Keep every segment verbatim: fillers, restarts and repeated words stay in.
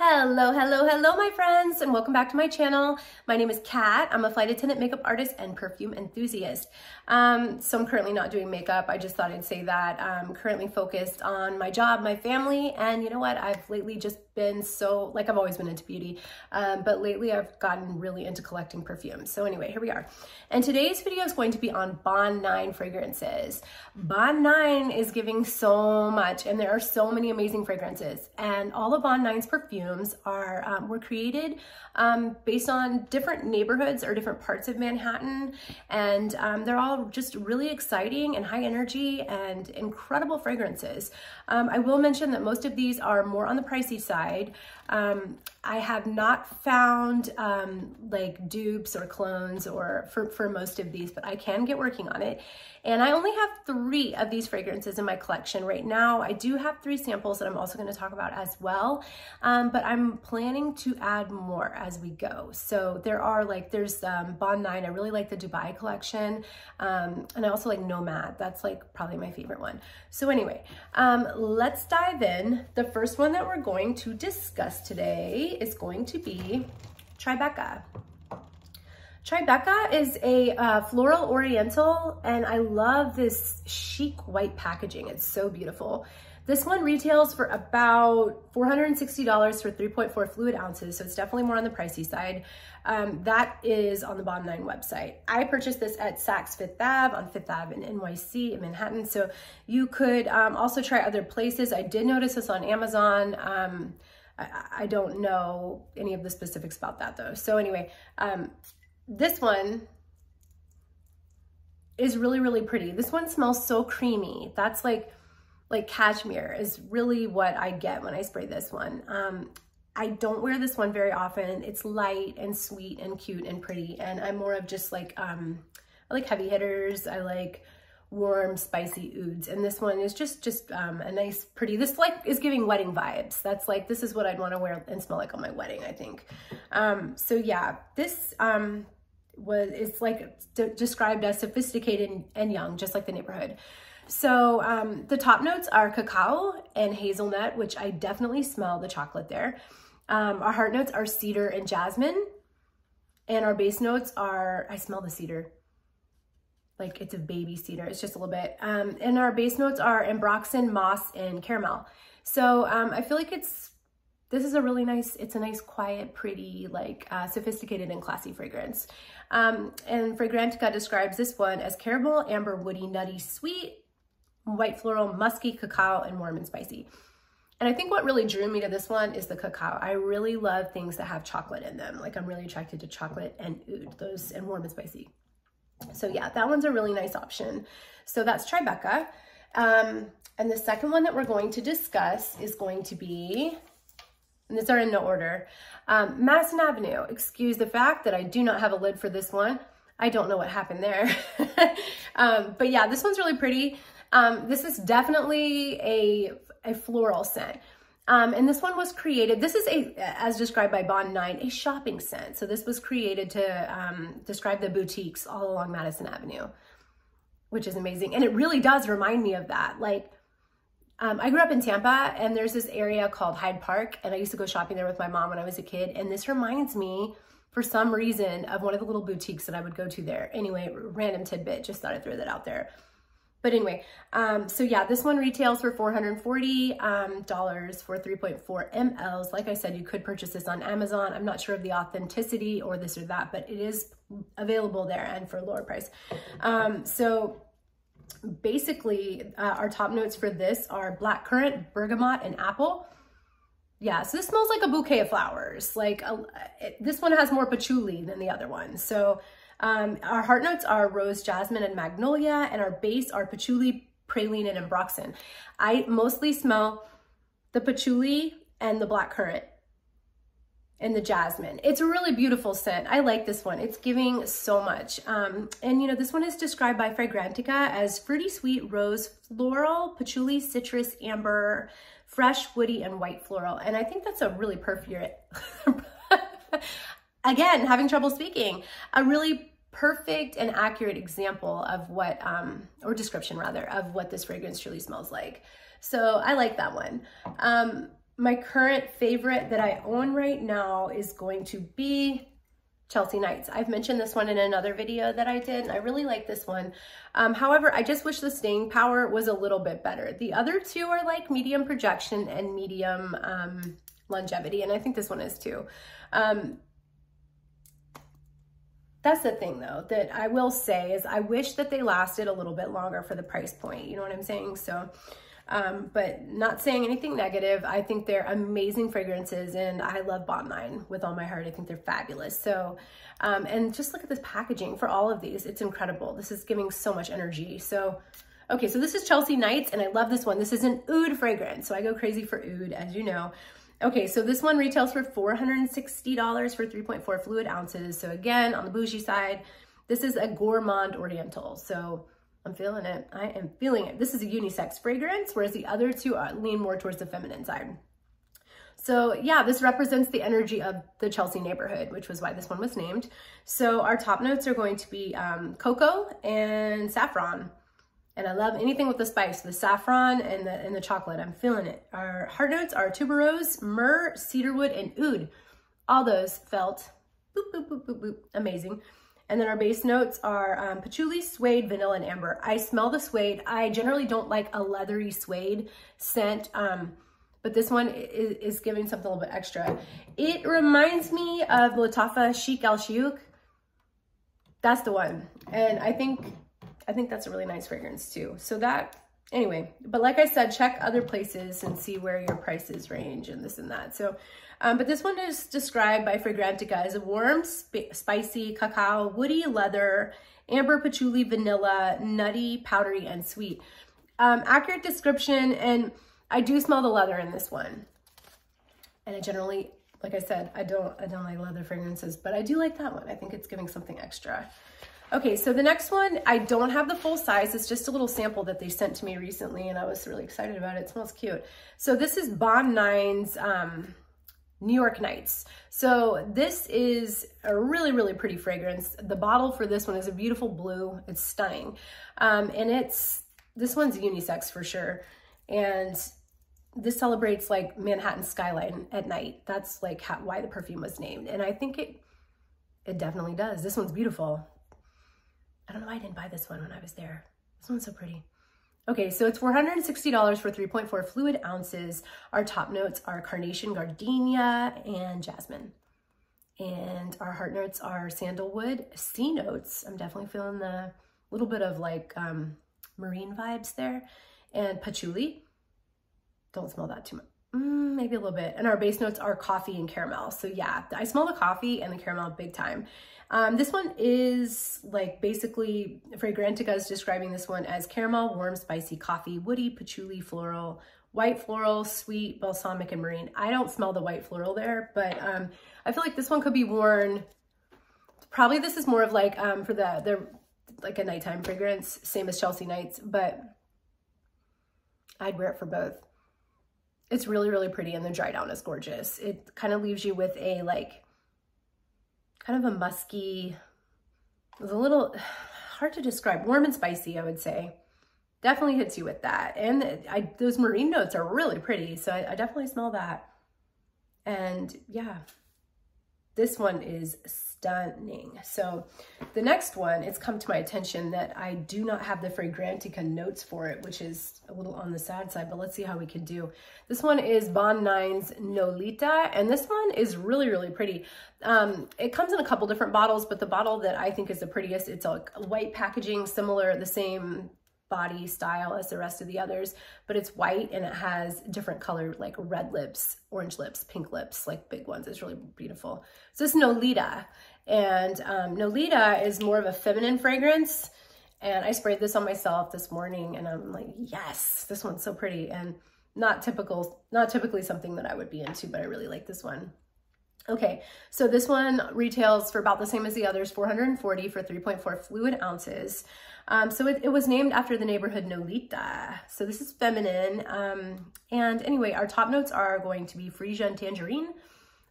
Hello, hello, hello, my friends, and welcome back to my channel. My name is Kat. I'm a flight attendant, makeup artist, and perfume enthusiast. Um, so I'm currently not doing makeup. I just thought I'd say that. I'm currently focused on my job, my family, and you know what? I've lately just been so, like I've always been into beauty, um, but lately I've gotten really into collecting perfumes. So anyway, here we are. And today's video is going to be on Bond nine fragrances. Bond nine is giving so much, and there are so many amazing fragrances, and all of Bond nine's perfumes are um, were created um, based on different neighborhoods or different parts of Manhattan, and um, they're all just really exciting and high energy and incredible fragrances. Um, I will mention that most of these are more on the pricey side. Um, I have not found um, like dupes or clones or for, for most of these, but I can get working on it. And I only have three of these fragrances in my collection right now. I do have three samples that I'm also going to talk about as well, um, but I'm planning to add more as we go. So there are like, there's um, Bond nine. I really like the Dubai collection. Um, and I also like Nomad. That's like probably my favorite one. So anyway, um, let's dive in. The first one that we're going to discuss today is going to be Tribeca. Tribeca is a uh, floral oriental, and I love this chic white packaging. It's so beautiful. This one retails for about four hundred sixty dollars for three point four fluid ounces, so it's definitely more on the pricey side. Um, that is on the Bond nine website. I purchased this at Saks Fifth Avenue on Fifth Avenue in N Y C in Manhattan, so you could um, also try other places. I did notice this on Amazon. Um, I, I don't know any of the specifics about that though. So anyway, um, this one is really, really pretty. This one smells so creamy. That's like, like cashmere is really what I get when I spray this one. Um, I don't wear this one very often. It's light and sweet and cute and pretty. And I'm more of just like, um, I like heavy hitters. I like warm, spicy ouds. And this one is just, just um, a nice, pretty, this like is giving wedding vibes. That's like, this is what I'd want to wear and smell like on my wedding, I think. Um, so yeah, this, um, was it's like described as sophisticated and young, just like the neighborhood. So um, the top notes are cacao and hazelnut, which I definitely smell the chocolate there. Um, our heart notes are cedar and jasmine, and our base notes are, I smell the cedar, like it's a baby cedar, it's just a little bit. Um, and our base notes are ambroxan, moss, and caramel. So um, I feel like it's, this is a really nice, it's a nice, quiet, pretty, like uh, sophisticated and classy fragrance. Um, and Fragrantica describes this one as caramel, amber, woody, nutty, sweet, white floral, musky, cacao, and warm and spicy. And I think what really drew me to this one is the cacao. I really love things that have chocolate in them. Like I'm really attracted to chocolate and oud, those, and warm and spicy. So yeah, that one's a really nice option. So that's Tribeca. Um, and the second one that we're going to discuss is going to be, and these are in no order. Um, Madison Avenue, excuse the fact that I do not have a lid for this one. I don't know what happened there. um, but yeah, this one's really pretty. Um, this is definitely a, a floral scent. Um, and this one was created, this is a, as described by Bond nine, a shopping scent. So this was created to um, describe the boutiques all along Madison Avenue, which is amazing. And it really does remind me of that. Like, Um, I grew up in Tampa, and there's this area called Hyde Park, and I used to go shopping there with my mom when I was a kid, and this reminds me, for some reason, of one of the little boutiques that I would go to there. Anyway, random tidbit, just thought I'd throw that out there. But anyway, um, so yeah, this one retails for four hundred forty dollars um, for three point four milliliters. Like I said, you could purchase this on Amazon. I'm not sure of the authenticity or this or that, but it is available there and for a lower price. Um, so... Basically, uh, our top notes for this are blackcurrant, bergamot, and apple. Yeah, so this smells like a bouquet of flowers. Like a, it, this one has more patchouli than the other one. So um, our heart notes are rose, jasmine, and magnolia, and our base are patchouli, praline, and ambroxan. I mostly smell the patchouli and the blackcurrant and the jasmine. It's a really beautiful scent. I like this one. It's giving so much. Um, and you know, this one is described by Fragrantica as fruity, sweet, rose, floral, patchouli, citrus, amber, fresh, woody, and white floral. And I think that's a really perfect, again, having trouble speaking, a really perfect and accurate example of what, um, or description rather, of what this fragrance truly smells like. So I like that one. Um, my current favorite that I own right now is going to be Chelsea Nights. I've mentioned this one in another video that I did, and I really like this one. Um, however, I just wish the staying power was a little bit better. The other two are like medium projection and medium um, longevity, and I think this one is too. Um, that's the thing though, that I will say is I wish that they lasted a little bit longer for the price point. You know what I'm saying? So, um, but not saying anything negative. I think they're amazing fragrances and I love Bond nine with all my heart. I think they're fabulous. So, um, and just look at this packaging for all of these. It's incredible. This is giving so much energy. So, okay, so this is Chelsea Nights and I love this one. This is an Oud fragrance. So I go crazy for Oud, as you know. Okay, so this one retails for four hundred sixty dollars for three point four fluid ounces. So again, on the bougie side, this is a gourmand oriental. So I'm feeling it. I am feeling it. This is a unisex fragrance, whereas the other two lean more towards the feminine side. So yeah, this represents the energy of the Chelsea neighborhood, which was why this one was named. So our top notes are going to be um, cocoa and saffron. And I love anything with the spice, the saffron and the, and the chocolate. I'm feeling it. Our hard notes are tuberose, myrrh, cedarwood, and oud. All those felt boop, boop, boop, boop, boop, amazing. And then our base notes are um, patchouli, suede, vanilla, and amber. I smell the suede. I generally don't like a leathery suede scent, um, but this one is, is giving something a little bit extra. It reminds me of Latafa Chic Al Siouk. That's the one. And I think... I think that's a really nice fragrance too. So that, anyway, but like I said, check other places and see where your prices range and this and that. So, um, but this one is described by Fragrantica as a warm, sp spicy, cacao, woody, leather, amber, patchouli, vanilla, nutty, powdery, and sweet. Um, accurate description, and I do smell the leather in this one. And I generally, like I said, I don't, I don't like leather fragrances, but I do like that one. I think it's giving something extra. Okay, so the next one, I don't have the full size. It's just a little sample that they sent to me recently, and I was really excited about it. It smells cute. So this is Bond nine's um, New York Nights. So this is a really, really pretty fragrance. The bottle for this one is a beautiful blue. It's stunning. Um, and it's, this one's unisex for sure. And this celebrates like Manhattan skyline at night. That's like how, why the perfume was named. And I think it, it definitely does. This one's beautiful. I don't know why I didn't buy this one when I was there. This one's so pretty. Okay, so it's four hundred sixty dollars for three point four fluid ounces. Our top notes are carnation, gardenia, and jasmine. And our heart notes are sandalwood, sea notes. I'm definitely feeling the little bit of like um, marine vibes there. And patchouli. Don't smell that too much. Mm, maybe a little bit. And our base notes are coffee and caramel. So yeah, I smell the coffee and the caramel big time. Um, this one is like basically Fragrantica is describing this one as caramel, warm, spicy, coffee, woody, patchouli, floral, white floral, sweet, balsamic, and marine. I don't smell the white floral there, but um, I feel like this one could be worn. Probably this is more of like um, for the, the like a nighttime fragrance, same as Chelsea Nights, but I'd wear it for both. It's really, really pretty, and the dry down is gorgeous. It kind of leaves you with a like, kind of a musky, it's a little hard to describe, warm and spicy, I would say. Definitely hits you with that. And I, those marine notes are really pretty, so I, I definitely smell that. And yeah, this one is stunning. So the next one, it's come to my attention that I do not have the Fragrantica notes for it, which is a little on the sad side, but let's see how we can do. This one is Bond nine's Nolita, and this one is really, really pretty. Um, it comes in a couple different bottles, but the bottle that I think is the prettiest, it's a white packaging, similar, the same body style as the rest of the others, but it's white and it has different color, like red lips, orange lips, pink lips, like big ones. It's really beautiful. So this is Nolita. And um, Nolita is more of a feminine fragrance. And I sprayed this on myself this morning and I'm like, yes, this one's so pretty and not typical, not typically something that I would be into, but I really like this one. Okay, so this one retails for about the same as the others, four hundred forty dollars for three point four fluid ounces. Um, so it, it was named after the neighborhood Nolita. So this is feminine. Um, and anyway, our top notes are going to be freesia and tangerine.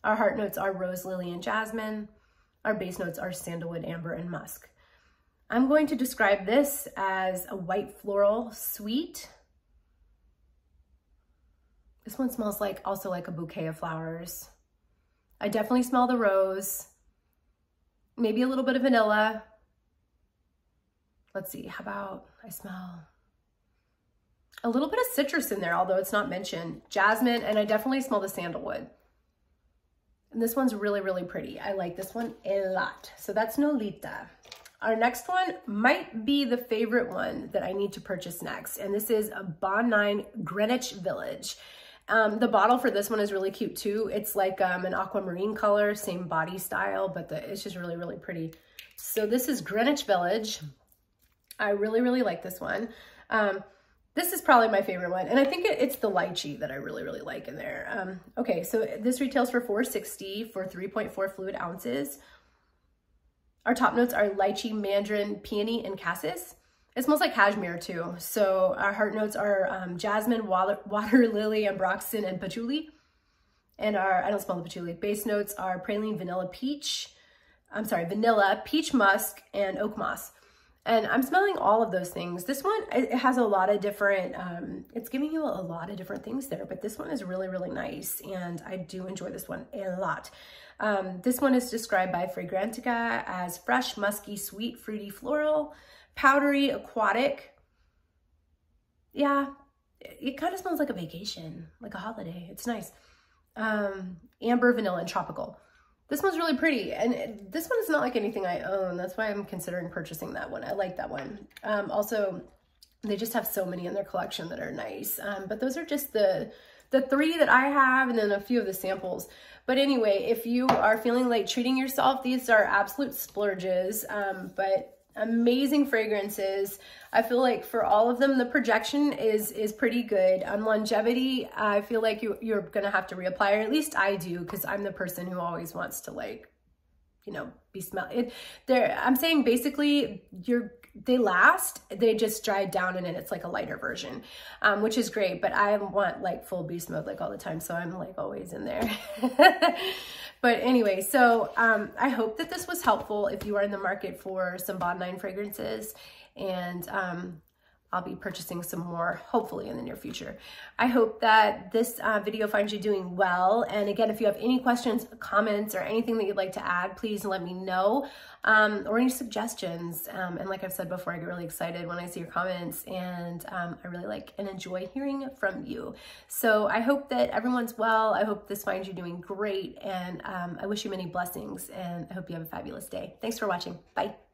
Our heart notes are rose, lily, and jasmine. Our base notes are sandalwood, amber, and musk. I'm going to describe this as a white floral sweet. This one smells like also like a bouquet of flowers. I definitely smell the rose, maybe a little bit of vanilla. Let's see, how about I smell a little bit of citrus in there, although it's not mentioned. Jasmine, and I definitely smell the sandalwood. And this one's really, really pretty. I like this one a lot. So that's Nolita. Our next one might be the favorite one that I need to purchase next. And this is a Bond number nine Greenwich Village. Um, the bottle for this one is really cute too. It's like um, an aquamarine color, same body style, but the, it's just really, really pretty. So this is Greenwich Village. I really, really like this one. Um, This is probably my favorite one, and I think it, it's the lychee that I really, really like in there. Um, okay, so this retails for four dollars and sixty cents for three point four fluid ounces. Our top notes are lychee, mandarin, peony, and cassis. It smells like cashmere too. So our heart notes are um, jasmine, water, water lily, and broxton, and patchouli. And our, I don't smell the patchouli. Base notes are praline, vanilla, peach, I'm sorry, vanilla, peach musk, and oak moss. And I'm smelling all of those things. This one, it has a lot of different, um, it's giving you a lot of different things there, but this one is really, really nice. And I do enjoy this one a lot. Um, this one is described by Fragrantica as fresh, musky, sweet, fruity, floral, powdery, aquatic. Yeah, it, it kind of smells like a vacation, like a holiday. It's nice. Um, amber, vanilla, and tropical. This one's really pretty, and this one is not like anything I own. That's why I'm considering purchasing that one. I like that one. Um, also, they just have so many in their collection that are nice, um, but those are just the, the three that I have and then a few of the samples. But anyway, if you are feeling like treating yourself, these are absolute splurges, um, but amazing fragrances. I feel like for all of them, the projection is is pretty good. On longevity, I feel like you, you're gonna have to reapply, or at least I do, because I'm the person who always wants to, like, you know, be smell it. There, I'm saying basically you're they last, they just dried down and then it's like a lighter version, um, which is great, but I want like full beast mode like all the time. So I'm like always in there. But anyway, so um, I hope that this was helpful if you are in the market for some Bond number nine fragrances, and um, I'll be purchasing some more hopefully in the near future. I hope that this uh, video finds you doing well. And again, if you have any questions, comments, or anything that you'd like to add, please let me know, um, or any suggestions. Um, and like I've said before, I get really excited when I see your comments, and um, I really like and enjoy hearing from you. So I hope that everyone's well. I hope this finds you doing great, and um, I wish you many blessings, and I hope you have a fabulous day. Thanks for watching. Bye.